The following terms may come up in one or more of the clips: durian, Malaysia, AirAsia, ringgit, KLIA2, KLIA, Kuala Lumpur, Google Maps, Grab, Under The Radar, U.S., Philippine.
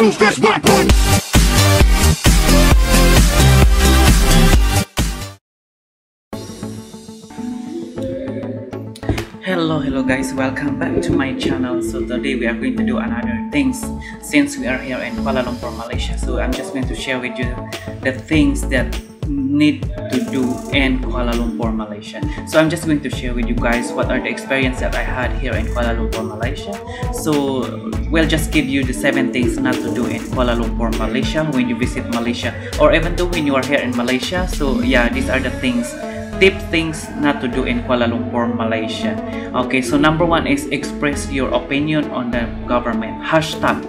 use this weapon. Hello guys, welcome back to my channel. So today we are going to do another things since we are here in Kuala Lumpur, Malaysia. So I'm just going to share with you the things that need to do in Kuala Lumpur, Malaysia. So I'm just going to share with you guys what are the experience that I had here in Kuala Lumpur, Malaysia. So we'll just give you the 7 things not to do in Kuala Lumpur, Malaysia when you visit Malaysia, or even though when you are here in Malaysia. So yeah, these are the things, tip things not to do in Kuala Lumpur, Malaysia. Okay, so number 1 is express your opinion on the government. Hashtag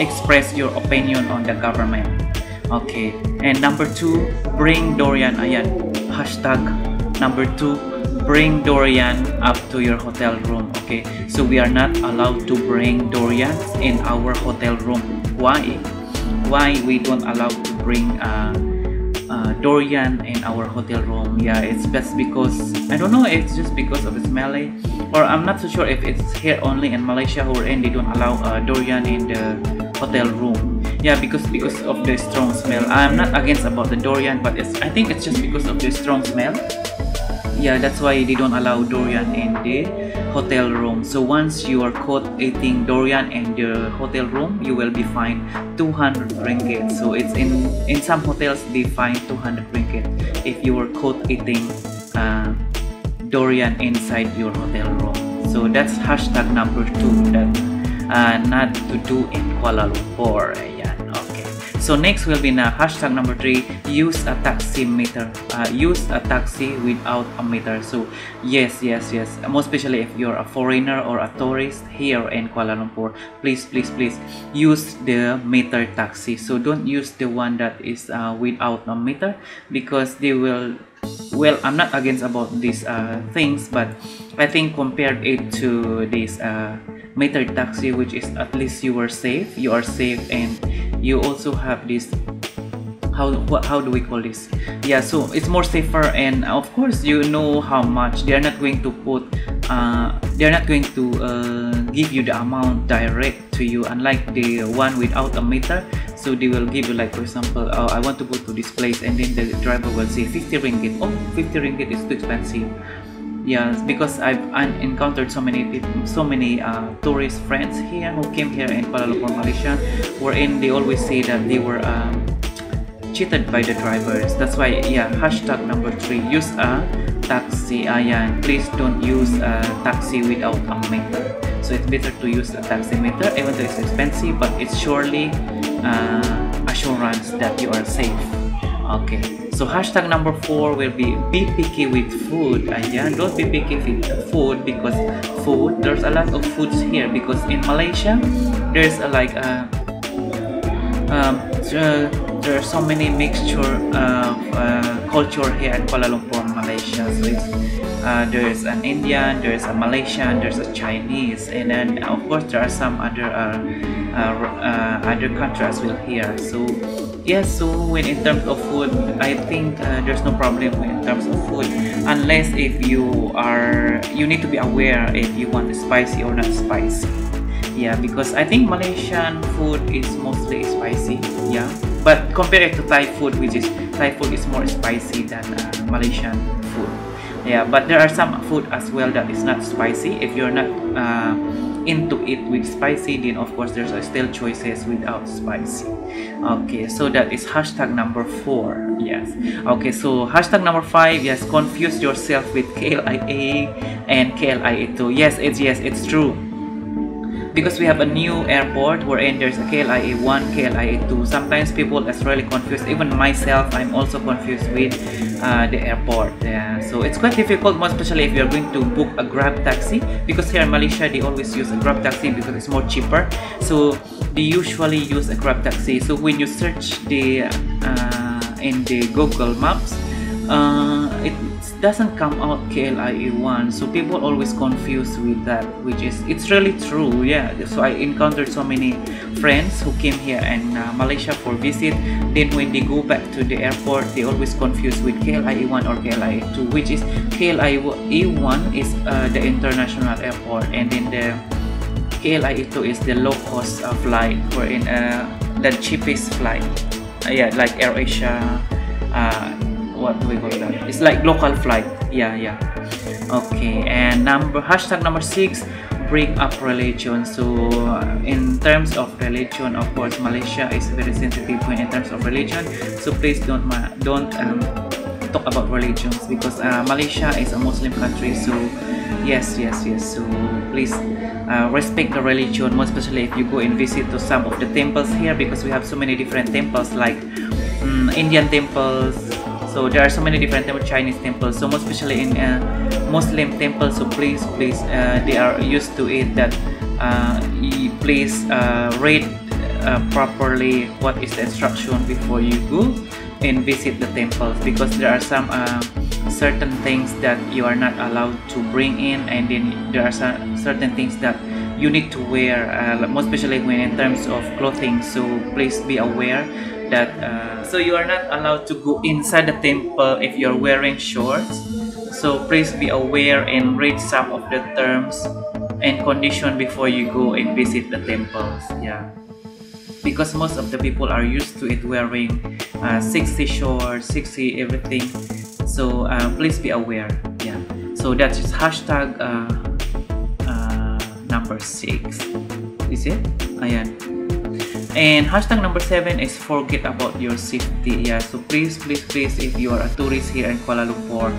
express your opinion on the government. Okay, and number 2, bring durian. Ayan, hashtag number 2, bring durian up to your hotel room. Okay, so we are not allowed to bring durians in our hotel room. Why we don't allow to bring durian in our hotel room? Yeah, it's just because I don't know, it's just because of its smelly, or I'm not so sure if it's here only in Malaysia or in they don't allow durian in the hotel room. Yeah, because of the strong smell. I'm not against about the durian, but it's, I think it's just because of the strong smell. Yeah, that's why they don't allow durian in the hotel room. So once you are caught eating durian in the hotel room, you will be fined 200 ringgit. So it's in some hotels they fine 200 ringgit if you were caught eating durian inside your hotel room. So that's hashtag number 2 that not to do in Kuala Lumpur. Yeah, okay. So next will be now hashtag number 3, use a taximeter. Use a taxi without a meter. So yes, most especially if you're a foreigner or a tourist here in Kuala Lumpur, please use the meter taxi. So don't use the one that is without a meter, because they will, well, I'm not against about these things, but I think compared it to this meter taxi, which is at least you are safe, and you also have this, how do we call this? Yeah, so it's more safer, and of course you know how much. They are not going to put give you the amount direct to you, unlike the one without a meter. So they will give you, like, for example, I want to go to this place, and then the driver will say 50 ringgit. Oh, 50 ringgit is too expensive. Yeah, because I've encountered so many tourist friends here who came here in Kuala Lumpur, Malaysia, wherein they always say that they were cheated by the drivers. That's why, yeah, hashtag number 3, use a taxi. Ayan, please don't use a taxi without a meter. So it's better to use a taximeter, even though it's expensive, but it's surely assurance that you are safe. Okay, so hashtag number 4 will be picky with food. Ayan, don't be picky with food, because food, there's a lot of foods here, because in Malaysia there's there's so many mixture of culture here in Kuala Lumpur, Malaysia. So it's, there's an Indian, there's a Malaysian, there's a Chinese, and then of course there are some other countries as well here. So yes, so when in terms of food, I think there's no problem in terms of food, unless if you need to be aware if you want spicy or not spicy. Yeah, because I think Malaysian food is mostly spicy. Yeah, but compare it to Thai food, which is Thai food is more spicy than Malaysian food. Yeah, but there are some food as well that is not spicy. If you're not into it with spicy, then of course there's still choices without spicy. Okay, so that is hashtag number 4. Yes. Okay, so hashtag number 5. Yes, confuse yourself with KLIA and KLIA2. Yes, it's true. Because we have a new airport wherein there's a KLIA1, KLIA2. Sometimes people are really confused. Even myself, I'm also confused with the airport. Yeah. So it's quite difficult, most especially if you're going to book a Grab taxi. Because here in Malaysia, they always use a Grab taxi because it's more cheaper. So they usually use a Grab taxi. So when you search in the Google Maps, it doesn't come out KLIA1, so people always confused with that, which is, it's really true. Yeah, so I encountered so many friends who came here in Malaysia for visit, then when they go back to the airport, they always confused with KLIA1 or KLIA2, which is KLIA1 is the international airport, and then the KLIA2 is the low-cost flight, wherein the cheapest flight. Yeah, like AirAsia. What do we call that? It's like local flight. Yeah. Okay, and hashtag number 6, bring up religion. So in terms of religion, of course, Malaysia is very sensitive in terms of religion. So please don't talk about religions, because Malaysia is a Muslim country. So yes. So please respect the religion, most especially if you go and visit to some of the temples here, because we have so many different temples, like Indian temples. So there are so many different temples, Chinese temples, so most especially in Muslim temples. So please, they are used to it, that please read properly what is the instruction before you go and visit the temples, because there are some certain things that you are not allowed to bring in, and then there are some certain things that you need to wear, most especially when in terms of clothing. So please be aware that so you are not allowed to go inside the temple if you're wearing shorts. So please be aware and read some of the terms and condition before you go and visit the temples. Yeah, because most of the people are used to it wearing 60 shorts, 60 everything. So please be aware. Yeah, so that's just hashtag number 6, is it? Ayan. And hashtag number 7 is forget about your safety. Yeah, so please, if you are a tourist here in Kuala Lumpur,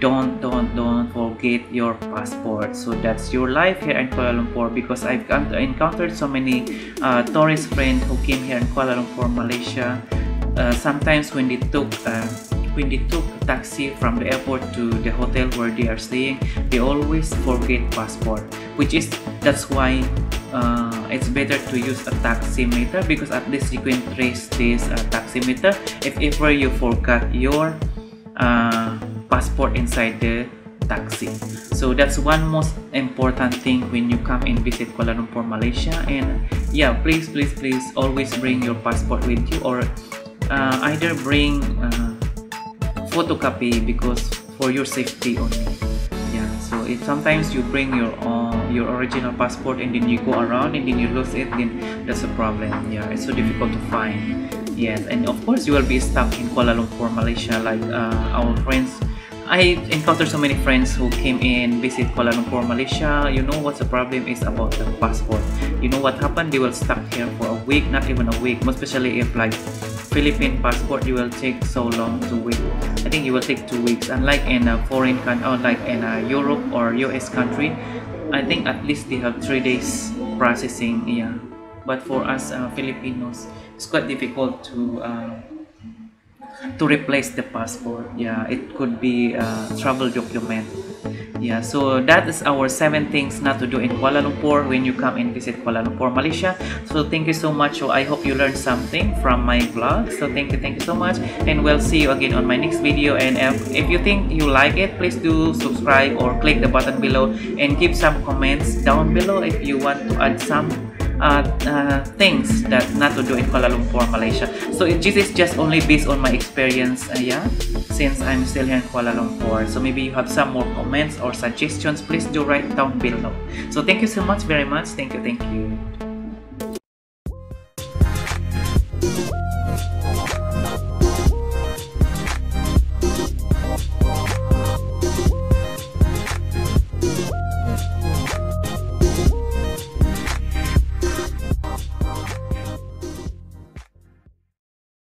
don't forget your passport. So that's your life here in Kuala Lumpur, because I've encountered so many tourist friends who came here in Kuala Lumpur, Malaysia. Sometimes when they took taxi from the airport to the hotel where they are staying, they always forget passport, that's why it's better to use a taximeter, because at least you can trace this taximeter if ever you forgot your passport inside the taxi. So that's one most important thing when you come and visit Kuala Lumpur, Malaysia. And yeah, please always bring your passport with you, or either bring photocopy, because for your safety only. Yeah, so if sometimes you bring your original passport and then you go around and then you lose it, then that's a problem. Yeah, it's so difficult to find. Yes, and of course you will be stuck in Kuala Lumpur, Malaysia, like our friends. I encountered so many friends who came in visit Kuala Lumpur, Malaysia. You know what's the problem is about the passport. You know what happened? They will stuck here for a week, not even a week, most especially if like Philippine passport, you will take so long to wait. I think you will take 2 weeks. Unlike in a foreign country, like in a Europe or US country, I think at least they have 3 days processing. Yeah, but for us Filipinos, it's quite difficult to replace the passport. Yeah, it could be a travel document. Yeah, so that is our 7 things not to do in Kuala Lumpur when you come and visit Kuala Lumpur, Malaysia. So thank you so much. So I hope you learned something from my vlog. So thank you so much, and we'll see you again on my next video. And if you think you like it, please do subscribe or click the button below, and give some comments down below if you want to add some things that not to do in Kuala Lumpur, Malaysia. So this is just only based on my experience, yeah, since I'm still here in Kuala Lumpur. So maybe you have some more comments or suggestions, please do write down below. So thank you so much, very much. Thank you.